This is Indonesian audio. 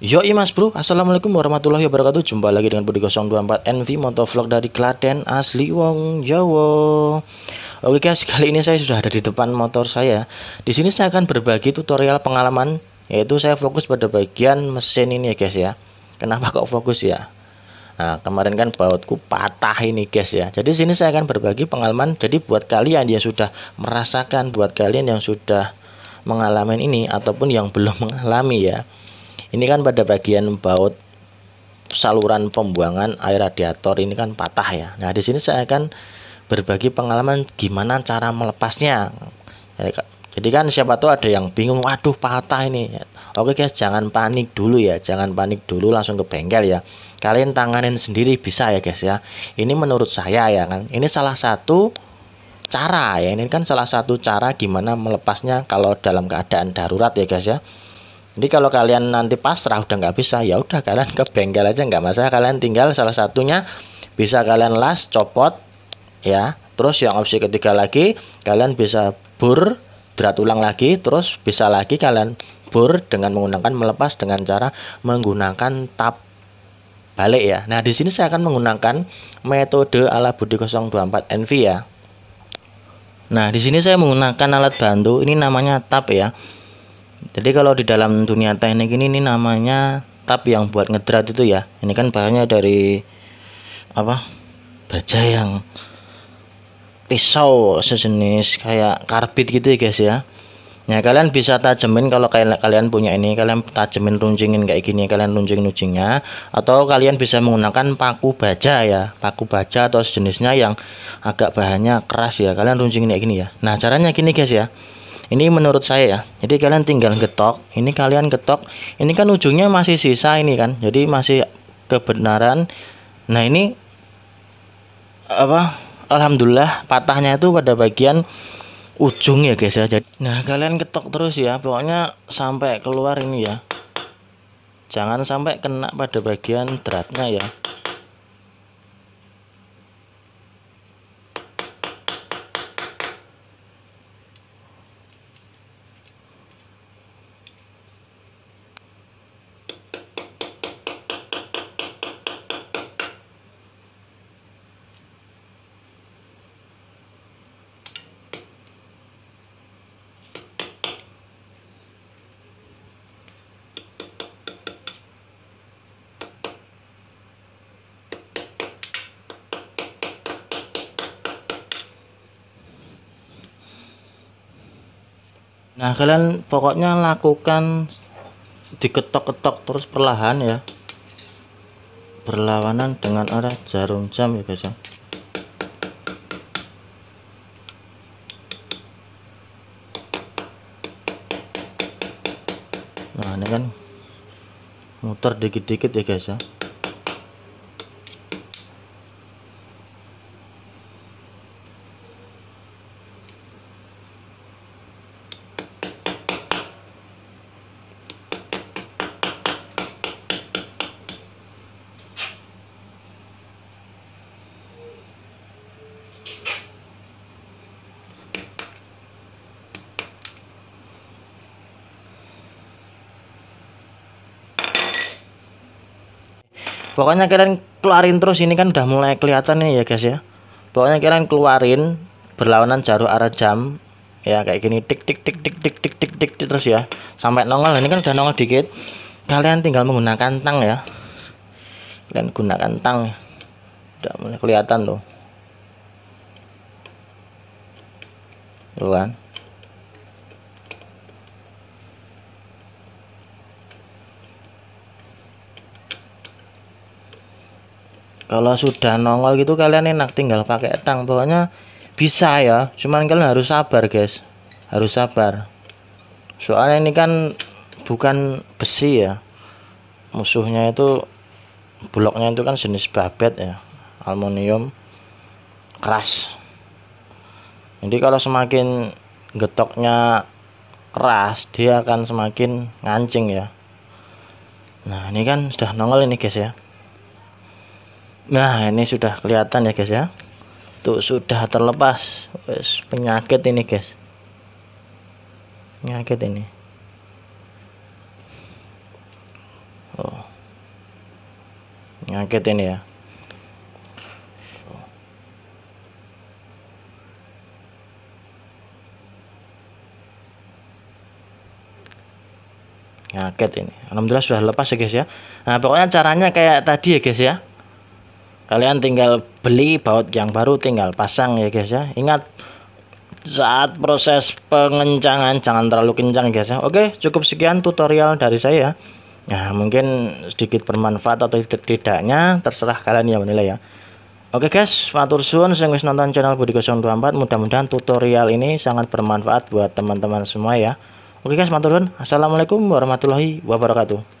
Yoi mas bro, assalamualaikum warahmatullahi wabarakatuh. Jumpa lagi dengan Budi 024 NV Motovlog dari Klaten, asli wong Jawa. Oke guys, kali ini saya sudah ada di depan motor saya. Di sini saya akan berbagi tutorial pengalaman, yaitu saya fokus pada bagian mesin ini ya guys ya. Kenapa kok fokus ya? Nah, kemarin kan bautku patah ini guys ya. Jadi sini saya akan berbagi pengalaman. Jadi buat kalian yang sudah merasakan, buat kalian yang sudah mengalami ini ataupun yang belum mengalami ya. Ini kan pada bagian baut saluran pembuangan air radiator ini kan patah ya. Nah, di sini saya akan berbagi pengalaman gimana cara melepasnya. Jadi kan siapa tahu ada yang bingung, waduh patah ini. Oke guys, jangan panik dulu ya. Jangan panik dulu, langsung ke bengkel ya. Kalian tanganin sendiri bisa ya guys ya. Ini menurut saya ya kan. Ini salah satu cara ya. Ini kan salah satu cara gimana melepasnya kalau dalam keadaan darurat ya guys ya. Jadi kalau kalian nanti pasrah udah nggak bisa, ya udah kalian ke bengkel aja nggak masalah. Kalian tinggal salah satunya bisa kalian las, copot ya. Terus yang opsi ketiga lagi kalian bisa bor drat ulang lagi. Terus bisa lagi kalian bor dengan menggunakan melepas dengan cara menggunakan tap balik ya. Nah di sini saya akan menggunakan metode ala Budi 024 NV ya. Nah di sini saya menggunakan alat bantu ini namanya tap ya. Jadi kalau di dalam dunia teknik ini namanya tap yang buat ngedrat itu ya. Ini kan bahannya dari apa? Baja yang pisau sejenis kayak karbit gitu ya guys ya. Nah kalian bisa tajemin kalau kalian punya ini, kalian tajemin runcingin kayak gini, kalian runcing-runcingnya, atau kalian bisa menggunakan paku baja ya, paku baja atau sejenisnya yang agak bahannya keras ya. Kalian runcingin kayak gini ya. Nah caranya gini guys ya. Ini menurut saya ya. Jadi kalian tinggal getok. Ini kalian getok. Ini kan ujungnya masih sisa ini kan. Jadi masih kebenaran. Nah ini apa? Alhamdulillah patahnya itu pada bagian ujung ya guys ya. Jadi, nah kalian getok terus ya. Pokoknya sampai keluar ini ya. Jangan sampai kena pada bagian dratnya ya. Nah kalian pokoknya lakukan diketok-ketok terus perlahan ya, berlawanan dengan arah jarum jam ya guys ya. Nah ini kan muter dikit-dikit ya guys ya. Pokoknya kalian keluarin terus, ini kan udah mulai kelihatan nih ya guys ya. Pokoknya kalian keluarin berlawanan jarum arah jam ya kayak gini, tik tik tik tik tik tik tik tik terus ya sampai nongol. Ini kan udah nongol dikit. Kalian tinggal menggunakan tang ya. Kalian gunakan tang. Udah mulai kelihatan tuh. Tuh kan. Kalau sudah nongol gitu kalian enak tinggal pakai tang. Pokoknya bisa ya. Cuman kalian harus sabar guys. Harus sabar. Soalnya ini kan bukan besi ya. Musuhnya itu bloknya itu kan jenis babet ya. Aluminium keras. Jadi kalau semakin getoknya keras dia akan semakin ngancing ya. Nah ini kan sudah nongol ini guys ya. Nah ini sudah kelihatan ya guys ya. Tuh sudah terlepas. Wes, penyakit ini guys. Penyakit ini. Oh. Ngangkat ini ya. Oh. Ngangkat ini. Alhamdulillah sudah lepas ya guys ya. Nah, pokoknya caranya kayak tadi ya guys ya. Kalian tinggal beli baut yang baru, tinggal pasang ya guys ya. Ingat, saat proses pengencangan jangan terlalu kencang guys ya. Oke, cukup sekian tutorial dari saya. Nah, mungkin sedikit bermanfaat atau tidaknya terserah kalian yang menilai ya. Oke guys, matur suwun sing wis nonton channel Budi 024. Mudah-mudahan tutorial ini sangat bermanfaat buat teman-teman semua ya. Oke guys, matur suwun. Assalamualaikum warahmatullahi wabarakatuh.